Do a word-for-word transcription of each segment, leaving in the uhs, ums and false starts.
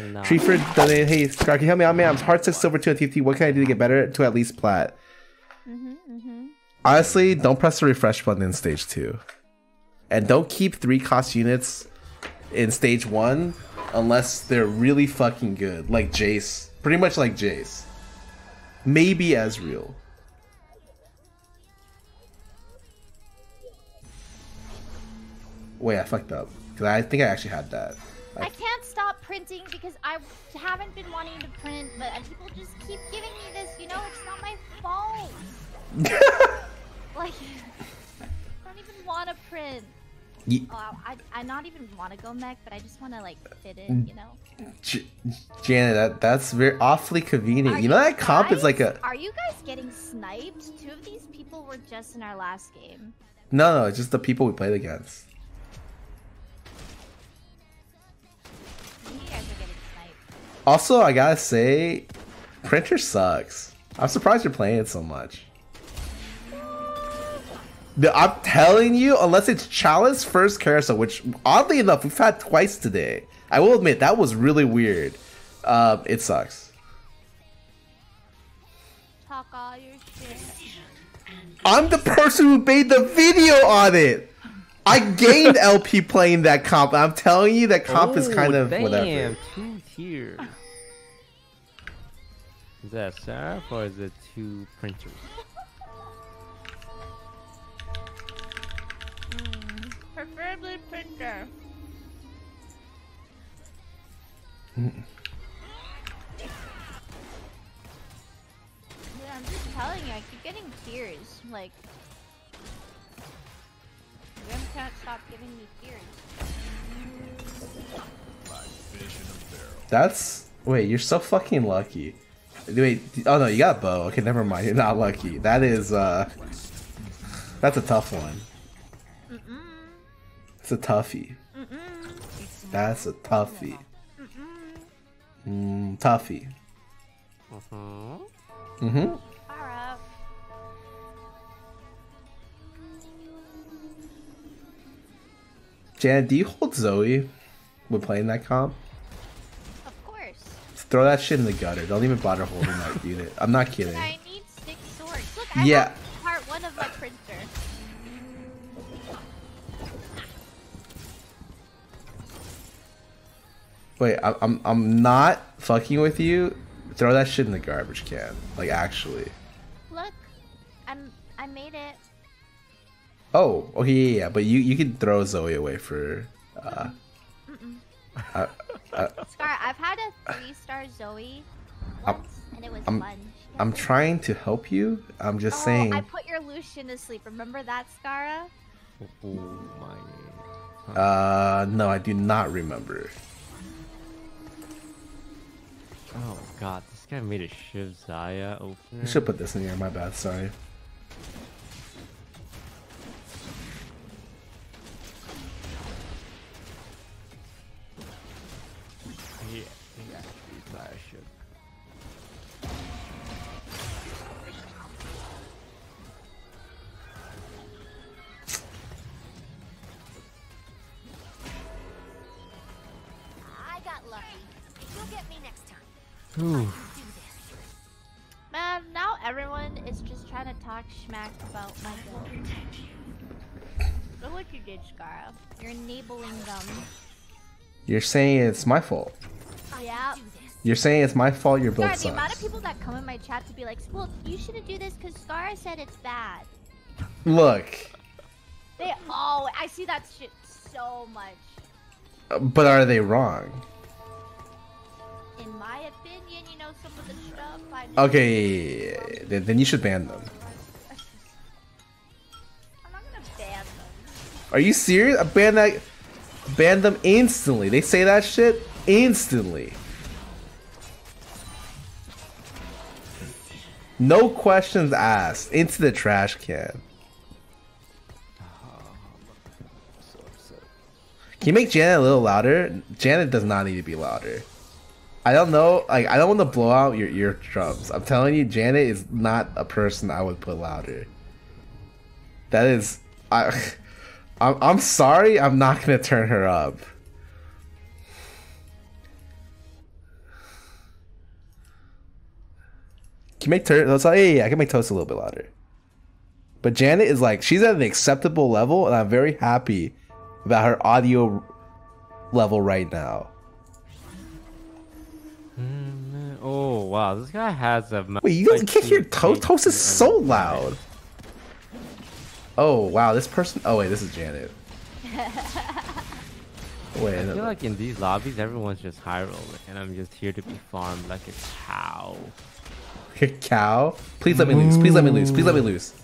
No. Treeford donated, hey, Scarra, can you help me out, man? I'm hard six silver two at T F T. What can I do to get better to at least plat? Mm-hmm, mm-hmm. Honestly, don't press the refresh button in stage two. And don't keep three cost units in stage one unless they're really fucking good. Like Jace. Pretty much like Jace. Maybe Ezreal. Wait, I fucked up. Because I think I actually had that. I can't stop printing because I haven't been wanting to print, but people just keep giving me this, you know? It's not my fault. Like, I don't even want to print. Ye oh, I, I not even want to go mech, but I just want to, like, fit in, you know? J Janet, that, that's very awfully convenient. Are you know that guys, comp is like a... Are you guys getting sniped? Two of these people were just in our last game. No, no, it's just the people we played against. Also, I gotta say, printer sucks. I'm surprised you're playing it so much. The, I'm telling you, unless it's Chalice first carousel, which oddly enough, we've had twice today. I will admit, that was really weird. Uh, it sucks. Talk all your shit. I'm the person who made the video on it! I gained L P playing that comp. I'm telling you, that comp oh, is kind of damn, whatever. Two tier. Is that Seraph or is it two printers? Mm, preferably printer. Mm. Dude, I'm just telling you, I keep getting tears. Like. Grim can't stop giving me tears. That's... Wait, you're so fucking lucky. Wait, oh no, you got Bo. Okay, never mind, you're not lucky. That is, uh... That's a tough one. Mm-mm. It's a toughie. Mm-mm. That's a toughie. Mm-mm. Mm, toughie. Uh-huh. Mm-hmm. Janet, do you hold Zoe when playing that comp? Of course. Just throw that shit in the gutter. Don't even bother holding that unit. I'm not kidding. I need six swords. Look, I yeah. have part one of my printer. Wait, I, I'm I'm not fucking with you. Throw that shit in the garbage can. Like actually. Look, I'm I made it. Oh, okay, yeah, yeah, but you you can throw Zoe away for. Uh, Mm-mm. uh, uh Scar, I've had a three-star Zoe once, I'm, and it was I'm, fun. I'm trying to help you. I'm just oh, saying. I put your Lucian to sleep. Remember that, Scarra? Oh my. Huh. Uh, no, I do not remember. Oh God, this guy made a Shiv Zaya opener. I should put this in here. My bad. Sorry. Schmack about my build. Look what you did, Scarra. You're enabling them. You're saying it's my fault. Yeah. You're saying it's my fault your build sucks. The amount of people that come in my chat to be like, well, you shouldn't do this because Scarra said it's bad. Look. They all. I see that shit so much. But are they wrong? In my opinion, you know, some of the stuff I do. Okay, yeah, yeah, yeah. Then you should ban them. Are you serious? I ban that, ban them instantly. They say that shit instantly. No questions asked. Into the trash can. Can you make Janet a little louder? Janet does not need to be louder. I don't know. Like I don't want to blow out your eardrums. I'm telling you, Janet is not a person I would put louder. That is, I. I'm, I'm sorry, I'm not gonna turn her up. Can you make Toast? I was like, yeah, yeah, I can make Toast a little bit louder. But Janet is like, she's at an acceptable level, and I'm very happy about her audio level right now. Mm, oh, wow. This guy has a... Wait, you guys like, can't hear Toast? Toast is so loud. Oh, wow. This person... Oh, wait. This is Janet. Wait, I feel like in these lobbies, everyone's just high rolling, and I'm just here to be farmed like a cow. A cow? Please let me lose. Please let me lose. Please let me lose.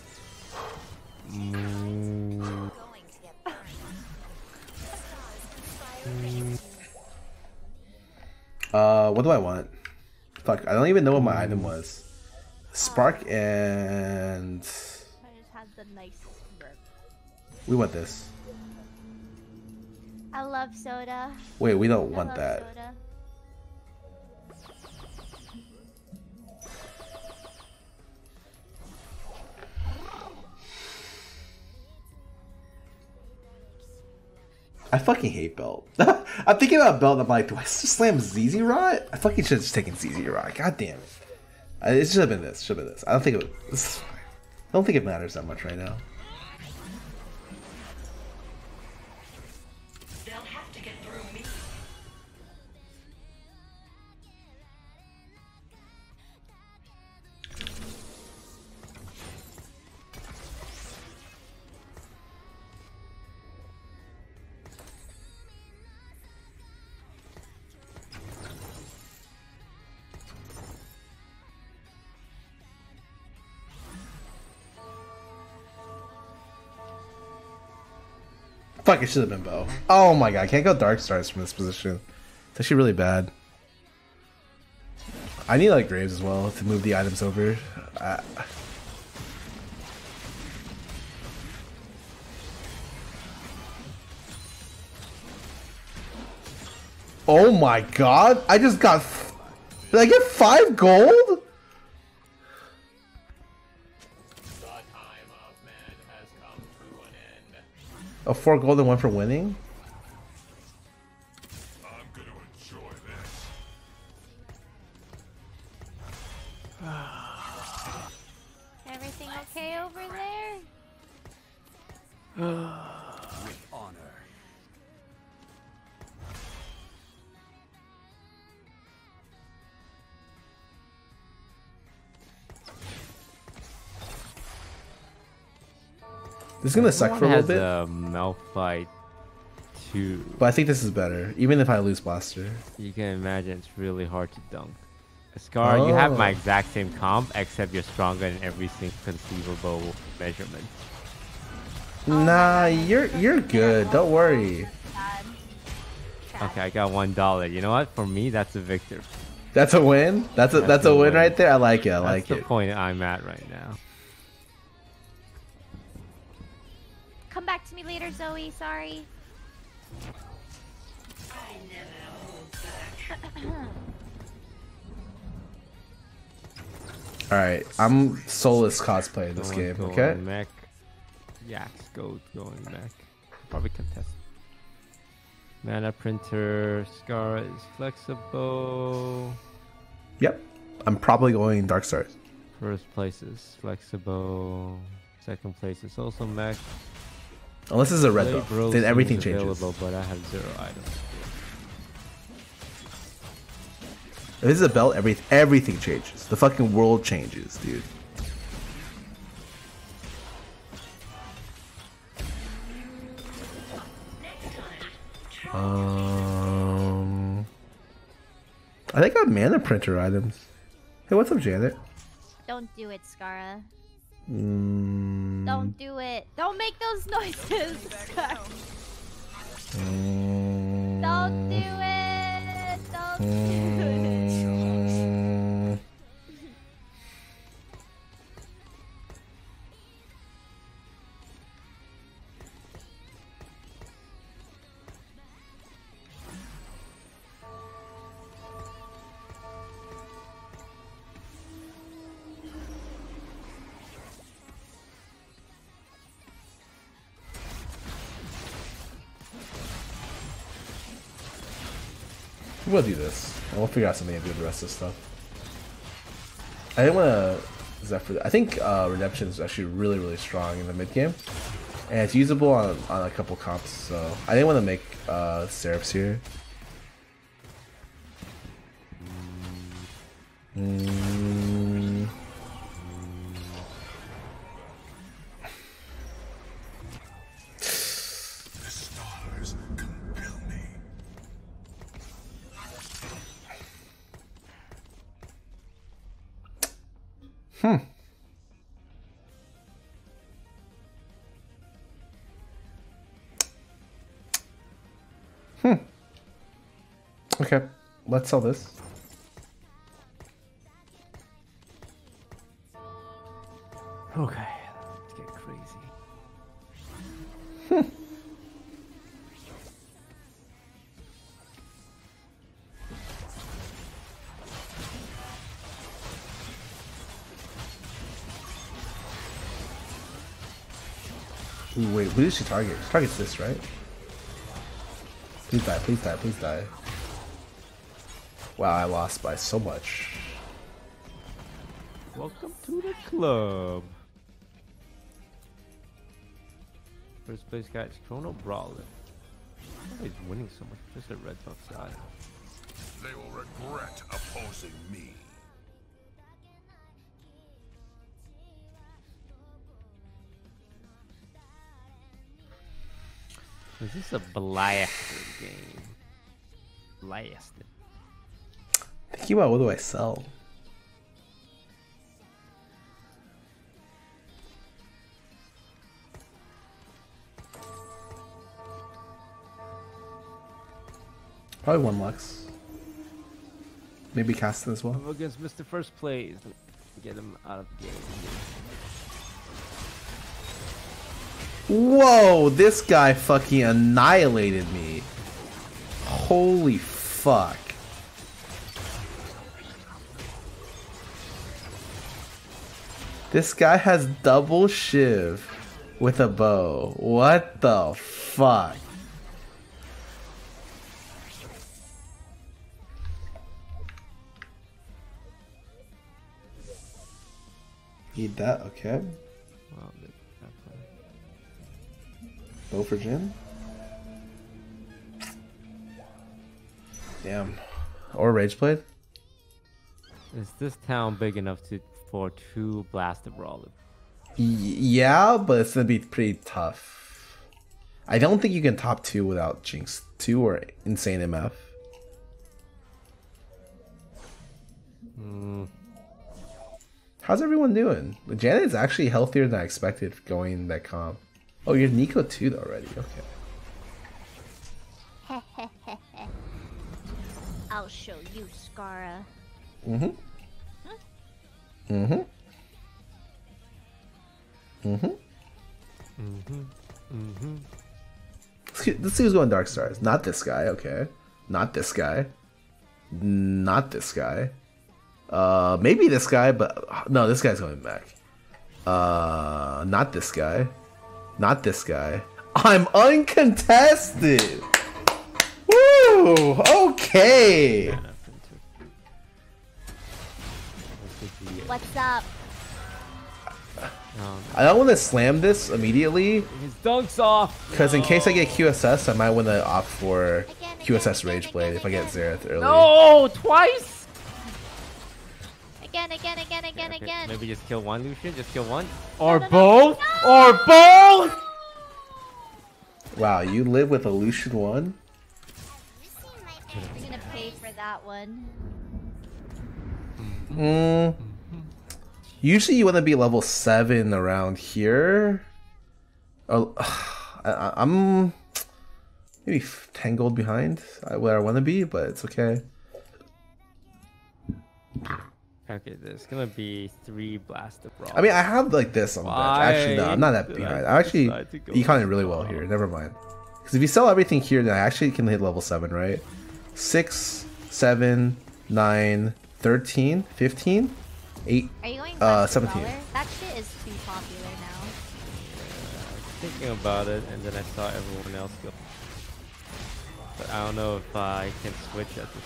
Uh, what do I want? Fuck, I don't even know what my item was. Spark and... We want this. I love soda. Wait, we don't want that. Soda. I fucking hate Belt. I'm thinking about Belt and I'm like, do I just slam Z Z Rot? I fucking should have just taken Z Z Rot. God damn it. I, it should have been this. Should have been this. I don't think it was, I don't think it matters that much right now. Fuck, it should have been Bo. Oh my god, I can't go Dark Stars from this position. It's actually really bad. I need like Graves as well to move the items over. Uh... Oh my god, I just got... F Did I get five gold? Oh, four gold and one for winning? I'm gonna enjoy this. Everything okay over there? With honor. This is gonna suck for a little bit. Malphite two. But I think this is better, even if I lose Blaster. You can imagine it's really hard to dunk. Scar, oh. You have my exact same comp, except you're stronger in every single conceivable measurement. Nah, you're you're good. Don't worry. Okay, I got one dollar. You know what? For me, that's a victory. That's a win. That's a that's, that's a win, win right there. I like it. I like it. That's the point I'm at right now. Come back to me later, Zoe. Sorry. I never hold back. All right, I'm soulless cosplay in this going, game. Going okay. Mech. Yeah, go going Mech. Probably contest. Mana printer. Scarra is flexible. Yep, I'm probably going Dark Stars. First place is flexible. Second place is also Mech. Unless it's a red though, then everything changes. But I have zero items. If this is a belt, every everything changes. The fucking world changes, dude. Um, I think I have Mana Printer items. Hey, what's up, Janet? Don't do it, Scarra. Mm. Don't do it. Don't make those noises. Mm. Don't do it. Don't mm. do it. We'll do this. And we'll figure out something to do with the rest of this stuff. I I didn't want to Zephyr. I think uh, Redemption is actually really, really strong in the mid game, and it's usable on on a couple comps. So I didn't want to make uh, Seraphs here. Mm. Hmm. Hmm. Okay, let's sell this. Okay, let's get crazy. Hmm. Ooh, wait, who did she target? She targets this, right? Please die, please die, please die. Wow, I lost by so much. Welcome to the club. First place catch, Chrono Brawler. He's winning so much, just a red buff side. They will regret opposing me. Is this a Blaster game? Blaster. Thinking about what do I sell? Probably one Lux. Maybe Caston as well. I'm against Mister First Plays. Get him out of the game. Whoa, this guy fucking annihilated me. Holy fuck. This guy has double Shiv with a bow. What the fuck? Need that, okay. Go for Jin? Damn. Or Rageblade? Is this town big enough to for two Blaster Brawlers? Yeah, but it's gonna be pretty tough. I don't think you can top two without Jinx two or Insane M F. Mm. How's everyone doing? Janet is actually healthier than I expected going that comp. Oh, you're Nico too already, okay. I'll show you, Scarra. Mm-hmm. Huh? Mm-hmm. Mm-hmm. Mm-hmm. Mm-hmm. Let's see who's going Dark Stars. Not this guy, okay. Not this guy. Not this guy. Uh, maybe this guy, but no, this guy's going back. Uh, not this guy. Not this guy. I'm uncontested. Woo! Okay. What's up? I don't want to slam this immediately. His dunk's off. Because no. In case I get Q S S, I might want to opt for Q S S Rageblade if I get Xerath early. No, twice. Again, again, again, again, okay, again. Maybe just kill one, Lucian. Just kill one. Or no, no, both? No! Or both? Wow, you live with a Lucian one? You're gonna pay for that one. Mm. Usually you want to be level seven around here. Oh, I, I'm maybe ten gold behind where I want to be, but it's okay. Okay, there's gonna be three Blaster Brawlers. I mean, I have like this on the bench. Actually, no, I'm not that behind. I actually econing really well here. Never mind. Because if you sell everything here, then I actually can hit level seven, right? six, seven, nine, thirteen, fifteen, eight, Are you going uh, seventeen. Brawler? That shit is too popular now. Yeah, I was thinking about it, and then I saw everyone else go. But I don't know if uh, I can switch at this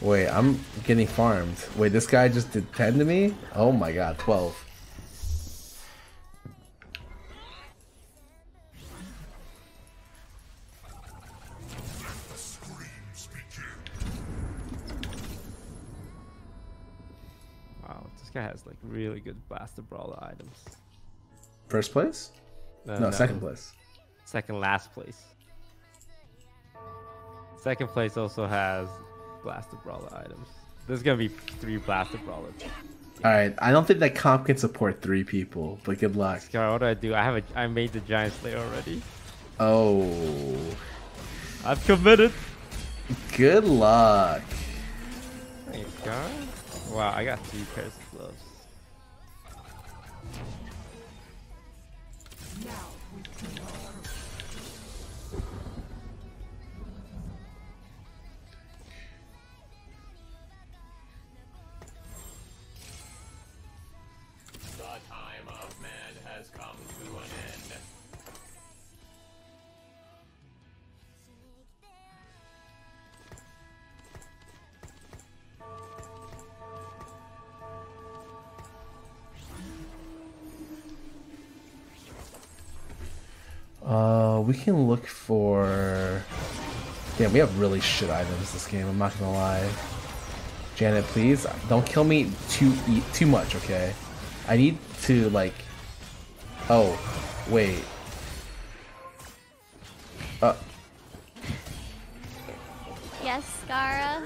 point. Wait, I'm getting farmed. Wait, this guy just did ten to me? Oh my god, twelve. Wow, this guy has like really good Blaster Brawler items. First place? Uh, no, no, second place. Second last place. Second place also has Blaster Brawler items. There's gonna be three Blaster Brawlers. Yeah. Alright, I don't think that comp can support three people, but good luck. Scarra, what do I do? I have a, I made the Giant Slayer already. Oh. I've committed. Good luck. Thanks, Scarra. Wow, I got three pairs of gloves. Uh, we can look for... Damn, we have really shit items this game, I'm not gonna lie. Janet, please, don't kill me too e too much, okay? I need to, like... Oh, wait. Uh. Yes, Scarra?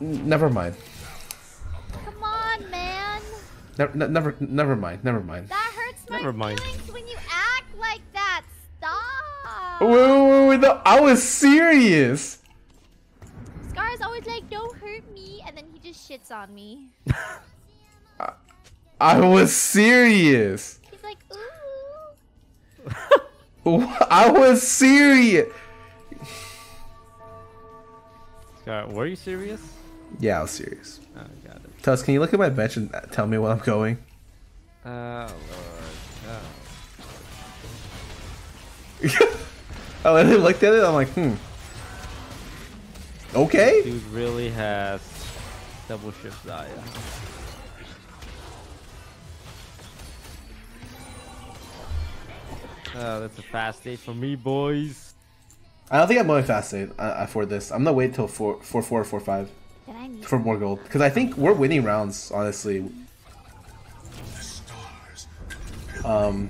Never mind. Come on, man! Never, ne never, never mind, never mind. That hurts my never mind. feelings when you act like that. Stop! Wait, wait, wait, no, I was serious! Scarra's always like, don't hurt me, and then he just shits on me. I, I was serious! He's like, ooh! I was serious! Scarra, were you serious? Yeah, I was serious. Oh, got it. Toast, can you look at my bench and tell me where I'm going? Oh, Lord. Oh. I literally looked at it, I'm like, hmm. Okay. This dude really has double shift Zaya. Oh, that's a fast date for me, boys. I don't think I'm going fast date uh, for this. I'm gonna wait till four, four, four, four, five. I need for more gold, because I think we're winning rounds, honestly. Um,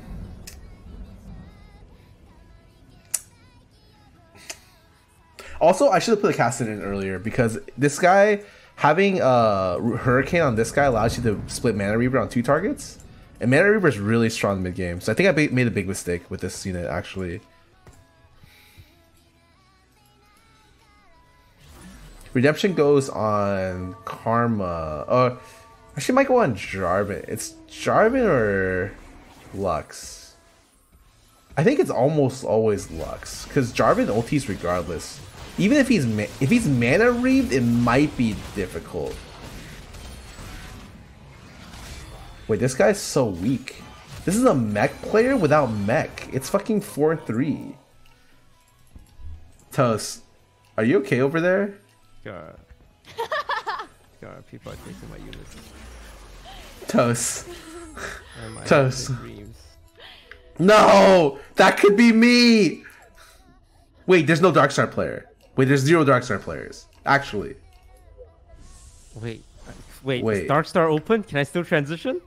also, I should have put a cast in earlier, because this guy, having a Hurricane on this guy allows you to split Mana Reaper on two targets, and Mana Reaper is really strong mid-game, so I think I made a big mistake with this unit, actually. Redemption goes on Karma. Uh, actually, might go on Jarvan. It's Jarvan or Lux. I think it's almost always Lux, because Jarvan ultis regardless. Even if he's ma if he's mana reaved, it might be difficult. Wait, this guy's so weak. This is a mech player without mech. It's fucking four three. Toast, are you okay over there? God. God, people are taking my units. Toast. Toast. No! That could be me! Wait, there's no Dark Star player. Wait, there's zero Dark Star players. Actually. Wait. Wait, wait. Is Dark Star open? Can I still transition?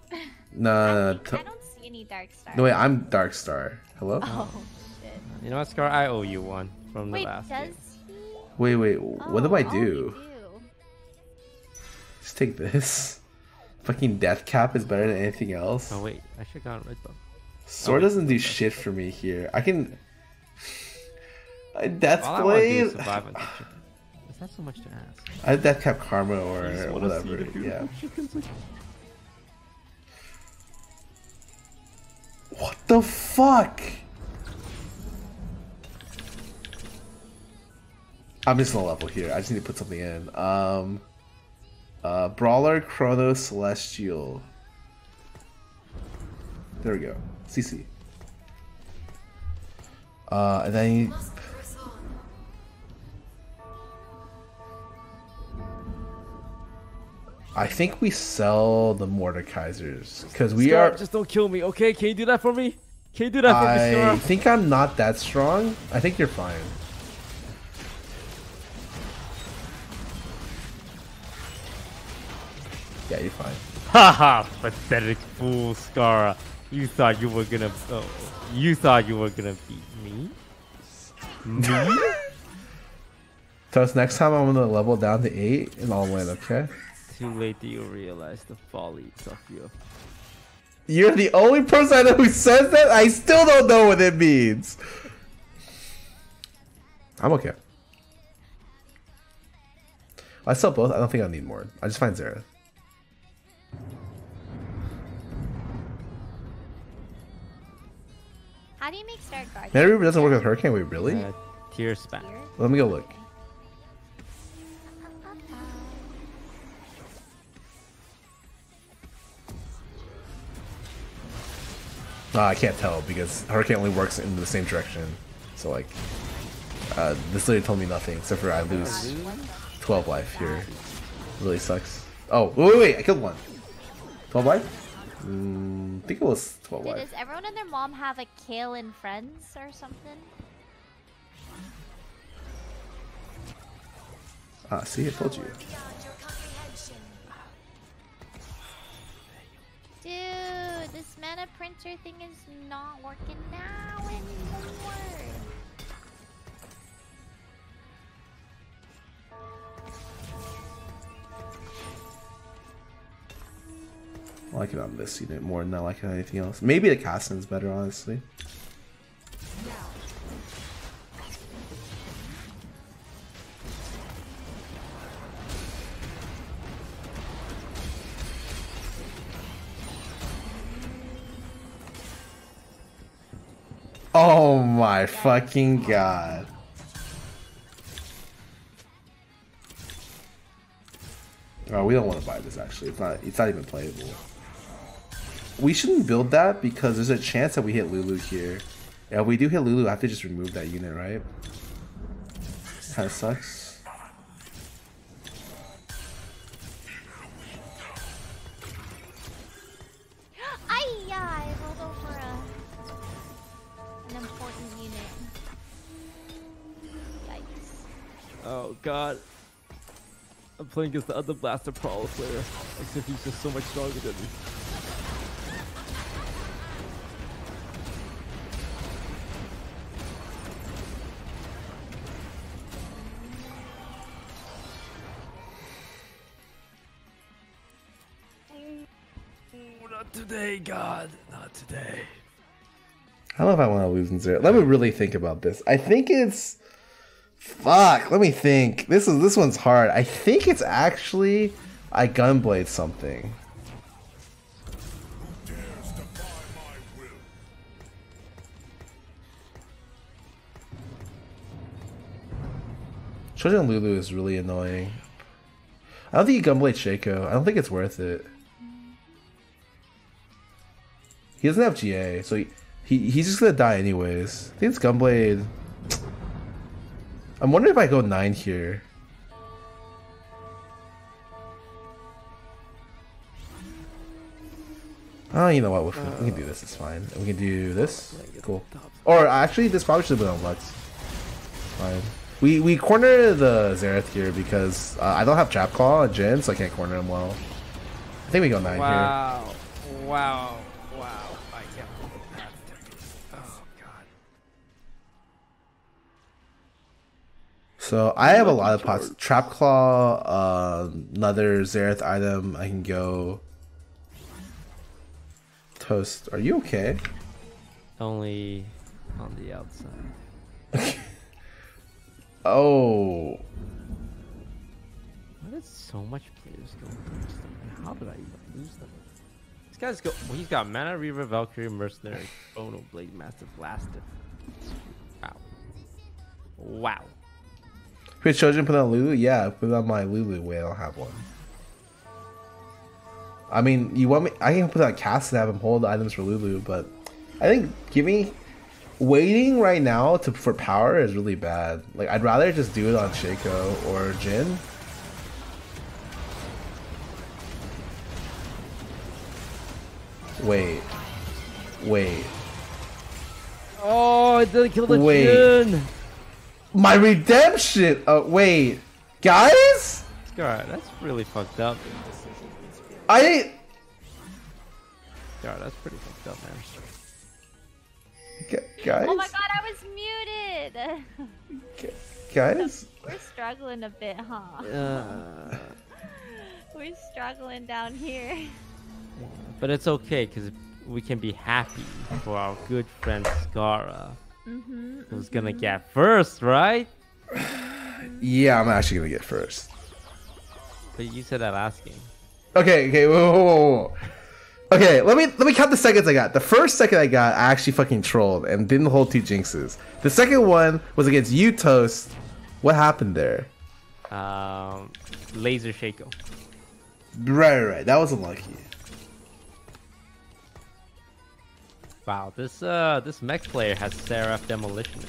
Nah. No, I, I don't see any Dark Star. No, wait, I'm Dark Star. Hello? Oh, shit. You know what, Scar? I owe you one from the wait, last does game. Wait, wait, what oh, do I do? Oh, do? Just take this. Fucking death cap is better than anything else. Oh wait, I should got red buff. Sword oh, wait, doesn't do shit for me here. I can... Deathblade? Is that so much to ask? I death cap Karma or whatever, yeah. What the fuck? I'm just gonna level here. I just need to put something in. Um, uh, Brawler, Chrono, Celestial. There we go. C C. Uh, and then I think we sell the Mordekaisers because we Scarra, are. Just don't kill me, okay? Can you do that for me? Can you do that for I me, Scarra? I think I'm not that strong. I think you're fine. Yeah, you're fine. Haha, pathetic fool, Scarra. You thought you were gonna. Oh, you thought you were gonna beat me. Me? Toast, next time I'm gonna level down to eight and I'll win. Okay. Too late do you realize the follies of you. You're the only person I know who says that? I still don't know what it means. I'm okay. I sell both. I don't think I need more. I just find Xerath. How do you make Star Guard? Mana Reaper doesn't work with Hurricane? Wait, really? Uh, tier span. Let me go look. Uh, I can't tell because Hurricane only works in the same direction. So like, uh, this literally told me nothing except for I lose twelve life here. It really sucks. Oh, wait, wait, wait, I killed one. twelve life? Mm, I think it was twelve life. Dude, does everyone and their mom have a kill in Friends or something? Ah, see, I told you. Dude, this Mana Printer thing is not working now anymore. I like it on this unit more than I like it on anything else. Maybe the casting is better, honestly. Oh my fucking god. Oh, we don't want to buy this actually. It's not it's not even playable. We shouldn't build that because there's a chance that we hit Lulu here. Yeah, if we do hit Lulu, I have to just remove that unit, right? Kinda sucks. Oh god, I'm playing against the other Blaster Brawler player, except he's just so much stronger than me. Ooh, not today, God, not today. I don't know if I want to lose in zero. Let me really think about this. I think it's... Fuck, let me think. This is this one's hard. I think it's actually I Gunblade something. Who dares defy my will? Children Lulu is really annoying. I don't think you Gunblade Shaco. I don't think it's worth it. He doesn't have G A, so he, he he's just gonna die anyways. I think it's Gunblade. I'm wondering if I go nine here. Oh, you know what? We'll, uh, we can do this. It's fine. We can do this. Cool. Or actually, this probably should have been on Lux. Fine. We we corner the Xerath here because uh, I don't have Trap Claw and Jin, so I can't corner him well. I think we go nine wow. here. Wow! Wow! Wow! I can't believe that. Oh god. So I have a lot of pots. Trap Claw, uh, another Xerath item. I can go. Toast. Are you okay? Only on the outside. Oh. Why did so much players go first? And how did I even lose them? This guy's go. Well, he's got Mana Reaver, Valkyrie, Mercenary, Chrono, Blade Master, Blaster. Wow. Wow. Quit Children, put on Lulu? Yeah, put on my Lulu. Wait, I don't have one. I mean, you want me? I can put on cast and have him hold the items for Lulu, but I think giving. Waiting right now to for power is really bad. Like, I'd rather just do it on Shaco or Jin. Wait. Wait. Oh, it didn't kill the Lucian. My redemption! Oh, wait. Guys? Scarra, that's really fucked up. I... Scarra, that's pretty fucked up, man. G guys? Oh my god, I was muted! G guys? We're struggling a bit, huh? Uh... We're struggling down here. But it's okay, because we can be happy for our good friend Scarra. Mm-hmm, who's mm-hmm. gonna get first, right? Yeah, I'm actually gonna get first. But you said that last game. Okay, okay, whoa, whoa, whoa. Okay, let me let me count the seconds I got. The first second I got, I actually fucking trolled and didn't hold two jinxes. The second one was against you, Toast. What happened there? Um, laser Shaco. Right, right, right. That was unlucky. Wow, this uh this mech player has Xerath Demolitionist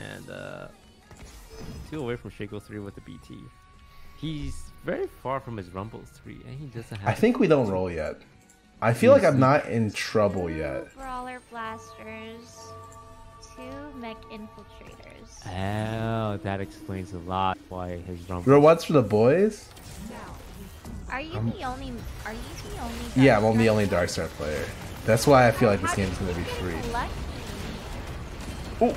and uh two away from Shaco three with the B T. He's very far from his Rumble three and he doesn't have I think we don't roll yet. I feel like I'm not in trouble yet. Two Brawler Blasters, two Mech Infiltrators. Oh, that explains a lot why his Rumble. You're what's for the boys? No. Are you um, the only are you the only Dark Yeah, I'm the only Dark Star player. That's why I feel like this game is gonna be free. Oh,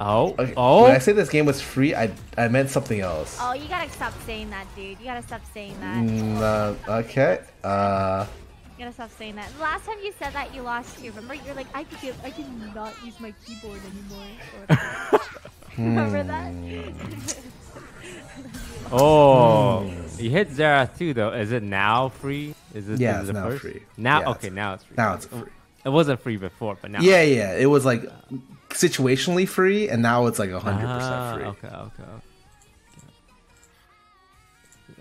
oh, okay. Oh! When I say this game was free, I I meant something else. Oh, you gotta stop saying that, dude. You gotta stop saying that. Mm, uh, okay. Uh. You gotta stop saying that. Last time you said that, you lost too. Remember, you're like, I could give, I can not use my keyboard anymore. Remember that? Oh, you hit Xerath too, though. Is it now free? Is this, yeah, is it's now first? free. Now, yeah, okay, it's now it's free. Now it's free. It wasn't free before, but now. Yeah, it's yeah, it was like situationally free, and now it's like a hundred percent free. Okay, okay, okay.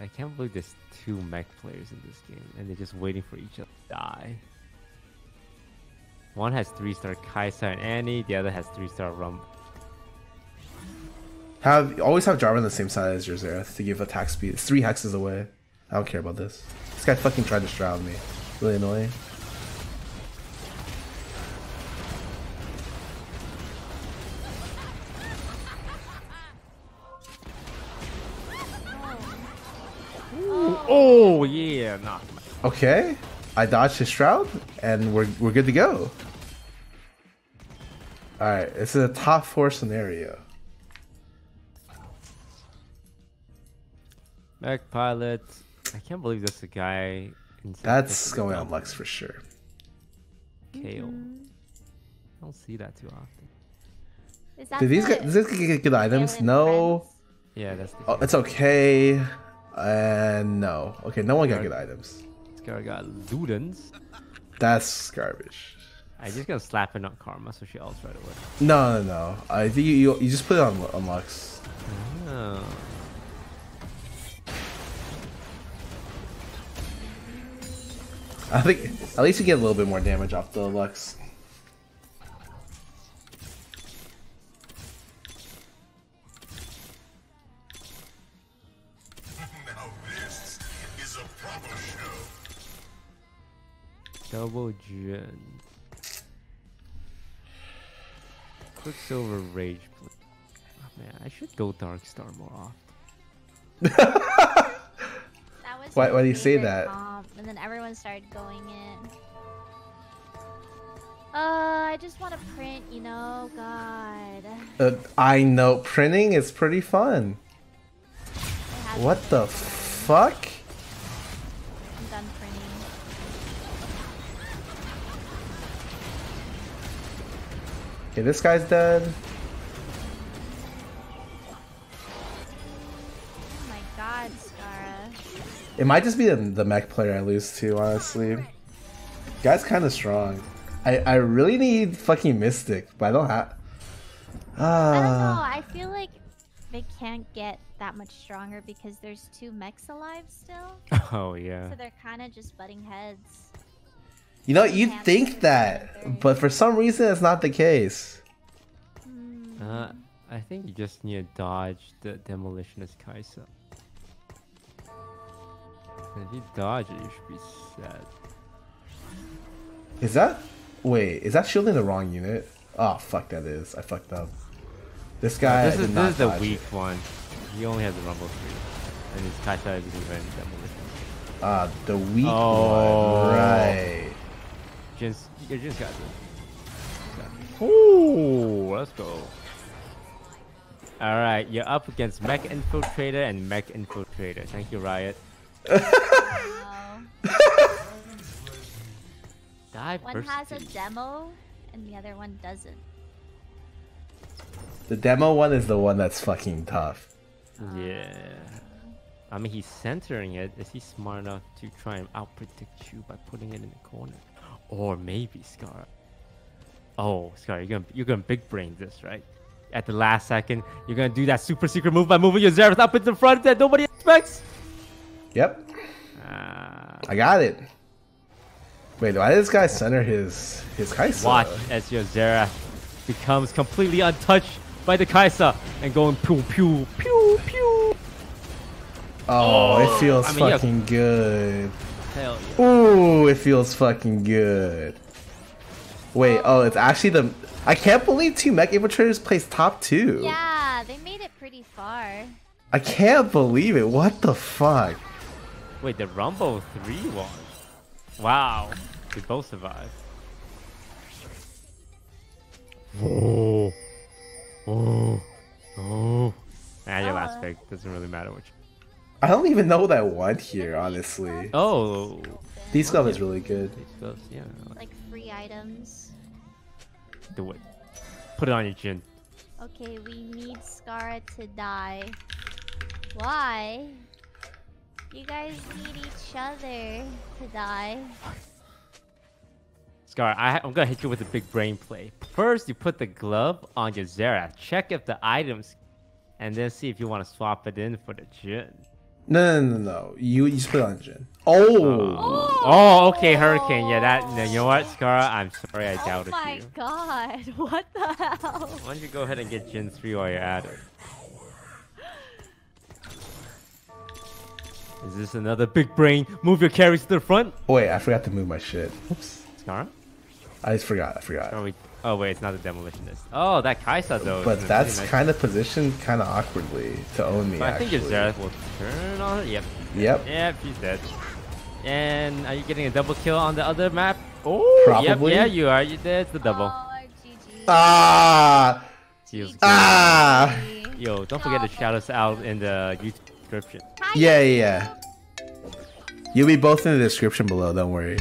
I can't believe there's two mech players in this game, and they're just waiting for each other to die. One has three-star Kai'Sa and Annie. The other has three-star Rumble. Have always have Jarvan on the same side as your Xerath to give attack speed. It's three hexes away. I don't care about this. This guy fucking tried to shroud me. Really annoying. Ooh. Oh yeah, not. Okay, I dodged his shroud, and we're we're good to go. All right, this is a top four scenario. Mech pilot. I can't believe that's the guy. That's going on Lux for sure. Kale. Mm-hmm. I don't see that too often. Is that do these guys, does this guy get good items? No. Friends? Yeah, that's. The oh, it's okay. And uh, no. Okay, no one Scar got good items. Scar got Ludens. That's garbage. I just gotta slap it on Karma so she ults right away. No, no, no. I think you you, you just put it on on Lux. Oh. I think at least you get a little bit more damage off the Lux. Now this is a proper show. Double Gen. Quicksilver Rage. Oh man, I should go Dark Star more often. Why, why do you say that? Comp, and then everyone started going in. Uh, I just want to print, you know, God. Uh, I know, printing is pretty fun. What the fuck? I'm done printing. Okay, this guy's dead. It might just be the, the mech player I lose to, honestly. Guy's kind of strong. I, I really need fucking Mystic, but I don't have... Uh... I don't know, I feel like they can't get that much stronger because there's two mechs alive still. Oh, yeah. So they're kind of just butting heads. You know, you'd think that, but for some reason it's not the case. Mm. Uh, I think you just need to dodge the Demolitionist Kai'Sa. If you dodge it, you should be sad. Is that... Wait, is that shielding the wrong unit? Oh, fuck, that is. I fucked up. This guy... No, this is, this is the weak it. one. He only has a Rumble three. And his Kai'Sa is even Demolitionist. Ah, uh, the weak oh. one. Right. Just, you just got this. Ooh, let's go. Alright, you're up against Mech Infiltrator and Mech Infiltrator. Thank you, Riot. One has a demo, and the other one doesn't. The demo one is the one that's fucking tough. Uh, yeah. I mean, he's centering it. Is he smart enough to try and outpredict you by putting it in the corner? Or maybe Scarra. Oh, Scarra, you're gonna, you're gonna big brain this, right? At the last second, you're gonna do that super secret move by moving your Xerath up in the front that nobody expects. Yep. Uh, I got it. Wait, why did this guy center his his Kai'Sa? Watch as your Xerath becomes completely untouched by the Kai'Sa and going pew pew pew pew. Oh, oh it feels I mean, fucking yeah. good. Hell yeah. Ooh, it feels fucking good. Wait, oh, it's actually the. I can't believe two Mech Infiltrators placed top two. Yeah, they made it pretty far. I can't believe it. What the fuck? Wait, the Rumble three won. Wow. We both survived. Oh. Oh. Oh. Nah, your last pick. Doesn't really matter which. I don't even know that one here, honestly. Oh. These stuff is really good. Yeah. Like free items. Do it. Put it on your chin. Okay, we need Scarra to die. Why? You guys need each other to die. Scar, I, I'm gonna hit you with a big brain play. First, you put the glove on your Xerath. Check if the items... And then see if you want to swap it in for the Jhin. No, no, no, no. You, you just put it on the Jhin. Oh. oh! Oh, okay, Hurricane. Yeah, that... You know what, Scar? I'm sorry I doubted you. Oh my you. god. What the hell? Why don't you go ahead and get Jhin three while you're at it? Is this another big brain? Move your carries to the front. Oh, wait, I forgot to move my shit. Oops. Scarra? I just forgot. I forgot. Oh wait, oh, wait it's not a demolitionist. Oh, that Kai'Sa though. But that's nice kind of positioned kind of awkwardly to own me. So I think your Xerath will turn on. Yep. Yep. Yep. He's dead. And are you getting a double kill on the other map? Oh. Probably. Yep, yeah, you are. You did the double. Oh, G G. Ah. G G. Ah. Yo, don't forget to shout us out in the YouTube. Yeah, yeah, yeah. You'll be both in the description below, don't worry.